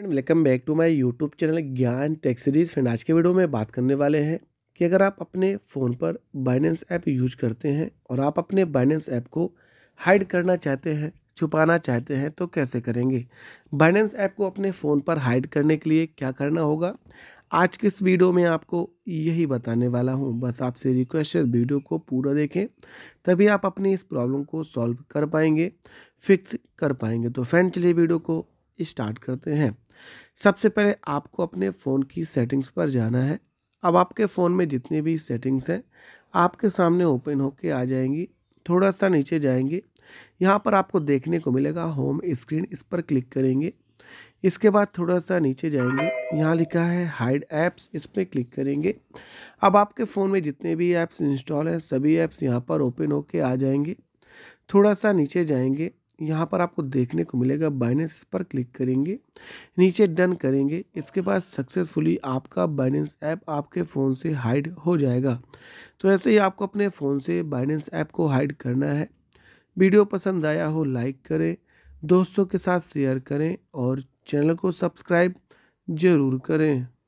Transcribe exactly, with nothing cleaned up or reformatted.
Friend welcome back to my YouTube channel Gyan tech series. Friend आज के video में बात करने वाले हैं कि अगर आप अपने फ़ोन पर बाइनेंस ऐप यूज करते हैं और आप अपने बाइनेंस ऐप को हाइड करना चाहते हैं, छुपाना चाहते हैं तो कैसे करेंगे। बाइनेंस ऐप को अपने फ़ोन पर हाइड करने के लिए क्या करना होगा, आज के इस वीडियो में आपको यही बताने वाला हूं। बस आपसे रिक्वेस्ट है वीडियो को पूरा देखें, तभी आप अपनी इस प्रॉब्लम को सॉल्व कर पाएंगे, फिक्स कर पाएंगे। तो फ्रेंड चलिए वीडियो को स्टार्ट करते हैं। सबसे पहले आपको अपने फ़ोन की सेटिंग्स पर जाना है। अब आपके फ़ोन में जितनी भी सेटिंग्स हैं आपके सामने ओपन होके आ जाएंगी। थोड़ा सा नीचे जाएंगे, यहाँ पर आपको देखने को मिलेगा होम स्क्रीन, इस पर क्लिक करेंगे। इसके बाद थोड़ा सा नीचे जाएंगे, यहाँ लिखा है हाइड ऐप्स, इस पर क्लिक करेंगे। अब आपके फ़ोन में जितने भी ऐप्स इंस्टॉल हैं सभी ऐप्स यहाँ पर ओपन होके आ जाएंगे। थोड़ा सा नीचे जाएंगे, यहाँ पर आपको देखने को मिलेगा बाइनेंस, पर क्लिक करेंगे, नीचे डन करेंगे। इसके बाद सक्सेसफुली आपका बाइनेंस ऐप आपके फ़ोन से हाइड हो जाएगा। तो ऐसे ही आपको अपने फ़ोन से बाइनेंस ऐप को हाइड करना है। वीडियो पसंद आया हो लाइक करें, दोस्तों के साथ शेयर करें और चैनल को सब्सक्राइब ज़रूर करें।